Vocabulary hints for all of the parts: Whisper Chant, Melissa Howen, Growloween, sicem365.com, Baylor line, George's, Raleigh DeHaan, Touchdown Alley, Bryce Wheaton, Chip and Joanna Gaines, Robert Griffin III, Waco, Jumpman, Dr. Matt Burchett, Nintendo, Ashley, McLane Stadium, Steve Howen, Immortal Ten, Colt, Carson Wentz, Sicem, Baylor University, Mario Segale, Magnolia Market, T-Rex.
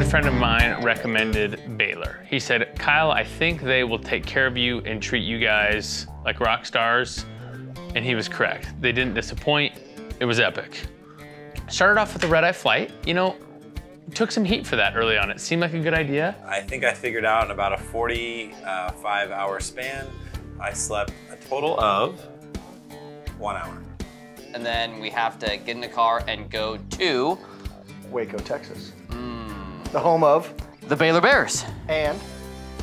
good friend of mine recommended Baylor. He said, Kyle, I think they will take care of you and treat you guys like rock stars. And he was correct. They didn't disappoint. It was epic. Started off with a red-eye flight. You know, took some heat for that early on. It seemed like a good idea. I think I figured out in about a 45-hour span, I slept a total of 1 hour. And then we have to get in the car and go to Waco, Texas. The home of the Baylor Bears. And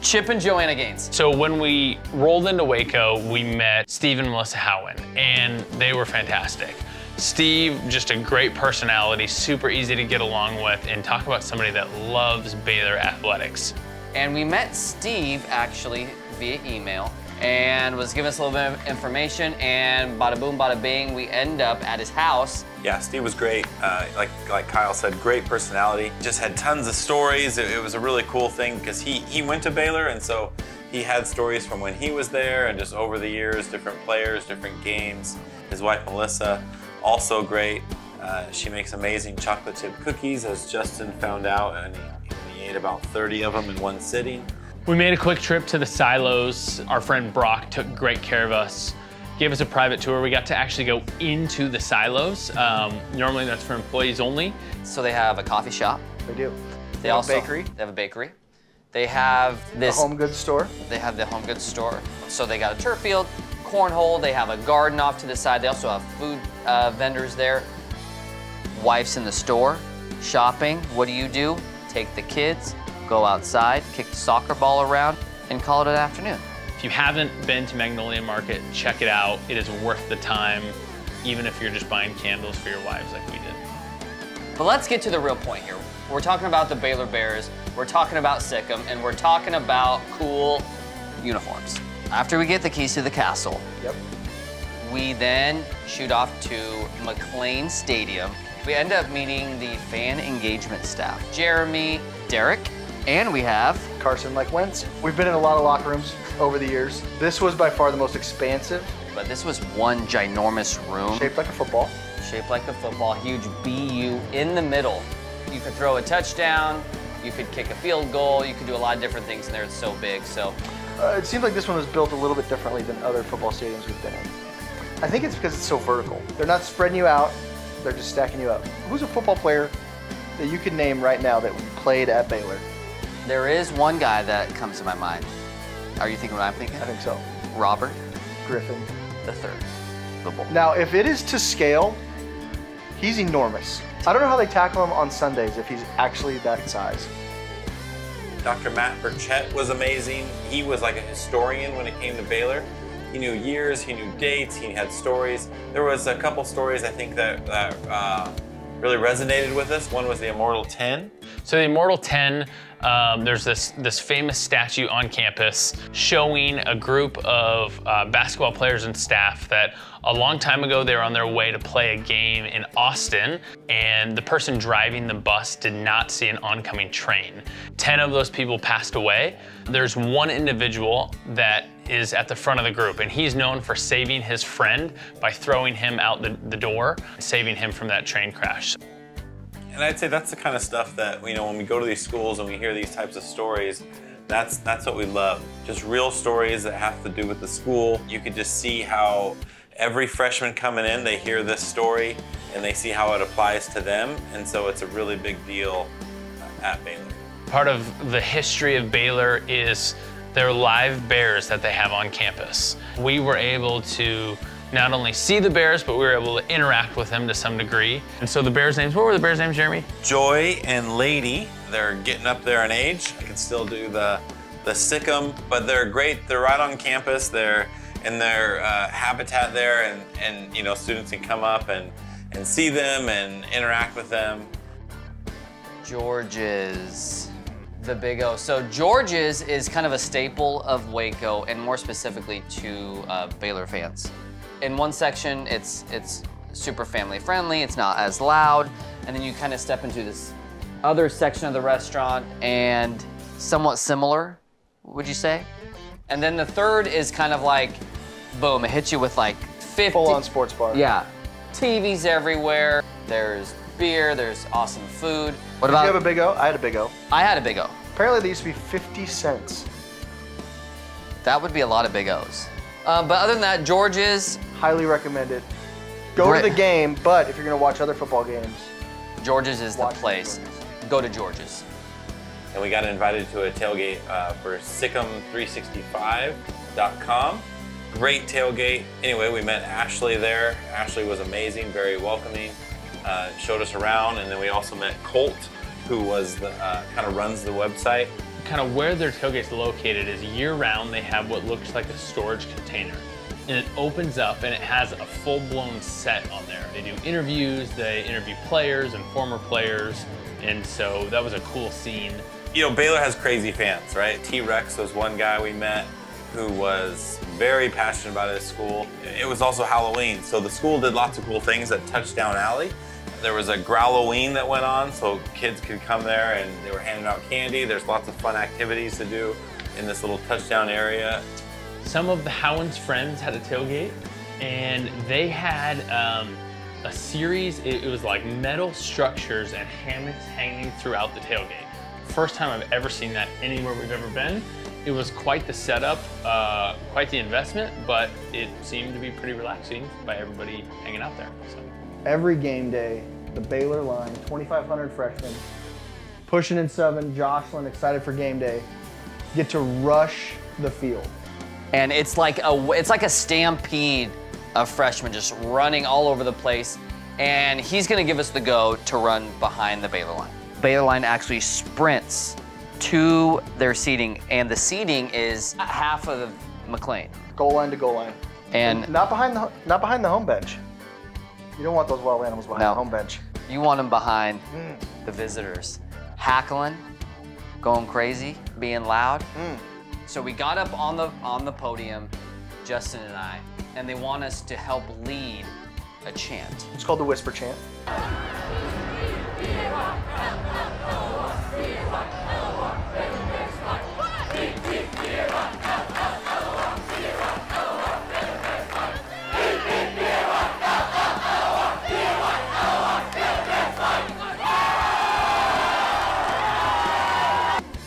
Chip and Joanna Gaines. So when we rolled into Waco, we met Steve and Melissa Howen, and they were fantastic. Steve, just a great personality, super easy to get along with, and talk about somebody that loves Baylor athletics. And we met Steve, actually, via email, and was giving us a little bit of information, and bada boom, bada bing, we end up at his house. Yeah, Steve was great. Like Kyle said, great personality. Just had tons of stories. It was a really cool thing because he went to Baylor, and so he had stories from when he was there and just over the years, different players, different games. His wife, Melissa, also great. She makes amazing chocolate chip cookies, as Justin found out, and he ate about 30 of them in one sitting. We made a quick trip to the silos. Our friend Brock took great care of us, gave us a private tour. We got to actually go into the silos. Normally that's for employees only. So they have a coffee shop. They do. They also have a bakery. They have a bakery. They have this. A home goods store. They have the home goods store. So they got a turf field, cornhole. They have a garden off to the side. They also have food vendors there. Wife's in the store, shopping. What do? Take the kids. Go outside, kick the soccer ball around, and call it an afternoon. If you haven't been to Magnolia Market, check it out. It is worth the time, even if you're just buying candles for your wives like we did. But let's get to the real point here. We're talking about the Baylor Bears, we're talking about Sicem, and we're talking about cool uniforms. After we get the keys to the castle, yep, we then shoot off to McLane Stadium. We end up meeting the fan engagement staff, Jeremy, Derek, and we have Carson like Wentz. We've been in a lot of locker rooms over the years. This was by far the most expansive. But this was one ginormous room. Shaped like a football. Shaped like a football, huge BU in the middle. You could throw a touchdown, you could kick a field goal, you could do a lot of different things in there, it's so big, so. It seems like this one was built a little bit differently than other football stadiums we've been in. I think it's because it's so vertical. They're not spreading you out, they're just stacking you up. Who's a football player that you can name right now that played at Baylor? There is one guy that comes to my mind. Are you thinking what I'm thinking? I think so. Robert Griffin III. The Bull. Now, if it is to scale, he's enormous. I don't know how they tackle him on Sundays if he's actually that size. Dr. Matt Burchett was amazing. He was like a historian when it came to Baylor. He knew years, he knew dates, he had stories. There was a couple stories I think that really resonated with us. One was the Immortal Ten. So the Immortal Ten, there's this famous statue on campus showing a group of basketball players and staff that a long time ago they were on their way to play a game in Austin, and the person driving the bus did not see an oncoming train. 10 of those people passed away. There's one individual that is at the front of the group, and he's known for saving his friend by throwing him out the door, saving him from that train crash. And I'd say that's the kind of stuff that, you know, when we go to these schools and we hear these types of stories, that's what we love. Just real stories that have to do with the school. You could just see how every freshman coming in, they hear this story and they see how it applies to them. And so it's a really big deal at Baylor. Part of the history of Baylor is their live bears that they have on campus. We were able to not only see the bears, but we were able to interact with them to some degree. And so the bears' names, what were the bears' names, Jeremy? Joy and Lady. They're getting up there in age. I can still do the Sicem, but they're great. They're right on campus. They're in their habitat there, and you know, students can come up and see them and interact with them. George's. The Big O. So George's is kind of a staple of Waco, and more specifically to Baylor fans. In one section, it's super family friendly, it's not as loud, and then you kind of step into this other section of the restaurant and somewhat similar, would you say? And then the third is kind of like, boom, it hits you with like 50. Full on sports bar. Yeah, TVs everywhere. There's beer, there's awesome food. What about? Did you have a Big O? I had a Big O. I had a Big O. Apparently they used to be 50 cents. That would be a lot of Big O's. But other than that, George's. Highly recommended. Go to the game, but if you're going to watch other football games. George's is the place. Go to George's. And we got invited to a tailgate for sicem365.com. Great tailgate. Anyway, we met Ashley there. Ashley was amazing, very welcoming, showed us around, and then we also met Colt, who was the, kind of runs the website. Kind of where their tailgate's located is year-round. They have what looks like a storage container, and it opens up and it has a full-blown set on there. They do interviews, they interview players and former players, and so that was a cool scene. You know, Baylor has crazy fans, right? T-Rex was one guy we met who was very passionate about his school. It was also Halloween, so the school did lots of cool things at Touchdown Alley. There was a Growloween that went on, so kids could come there and they were handing out candy. There's lots of fun activities to do in this little Touchdown area. Some of the Howen's friends had a tailgate, and they had a series, it was like metal structures and hammocks hanging throughout the tailgate. First time I've ever seen that anywhere we've ever been. It was quite the setup, quite the investment, but it seemed to be pretty relaxing by everybody hanging out there. So. Every game day, the Baylor line, 2,500 freshmen, pushing in seven, jostling, excited for game day, get to rush the field. And it's like a stampede of freshmen just running all over the place, and he's gonna give us the go to run behind the Baylor line. Baylor line actually sprints to their seating, and the seating is half of McLane. Goal line to goal line. And not behind the home bench. You don't want those wild animals behind the home bench. You want them behind the visitors. Hackling, going crazy, being loud. So we got up on the podium, Justin and I, and they want us to help lead a chant. It's called the Whisper Chant.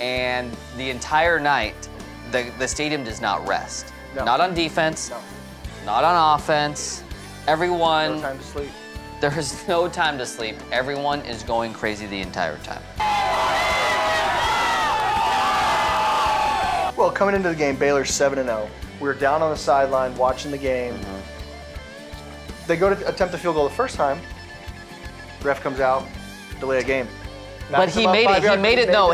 And the entire night, the stadium does not rest. No. Not on defense, not on offense. Everyone, no time to sleep. There is no time to sleep. Everyone is going crazy the entire time. Well, coming into the game, Baylor's 7-0. We were down on the sideline watching the game. They go to attempt the field goal the first time. Ref comes out, delay a game. But he made it.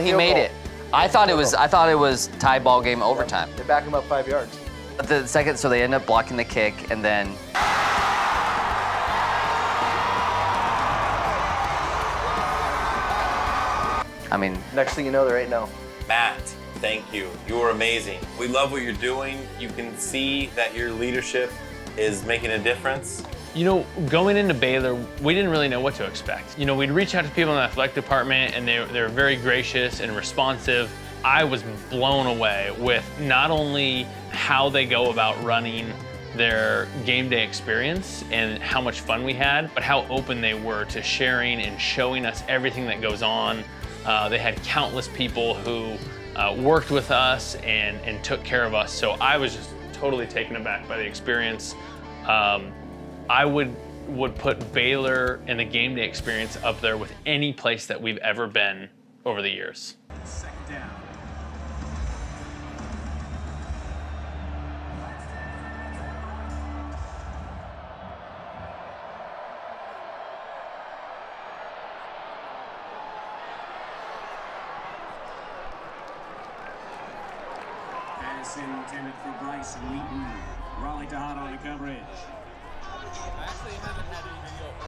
He made it. I thought it was tie ball game overtime. They back him up 5 yards. But the second, so they end up blocking the kick, and then. I mean. Next thing you know, they're 8-0. Matt, thank you. You are amazing. We love what you're doing. You can see that your leadership is making a difference. You know, going into Baylor, we didn't really know what to expect. You know, we'd reach out to people in the athletic department, and they were very gracious and responsive. I was blown away with not only how they go about running their game day experience and how much fun we had, but how open they were to sharing and showing us everything that goes on. They had countless people who worked with us and took care of us. So I was just totally taken aback by the experience. I would put Baylor and the game day experience up there with any place that we've ever been over the years. Second down. Pass intended for Bryce Wheaton. Raleigh DeHaan on the coverage.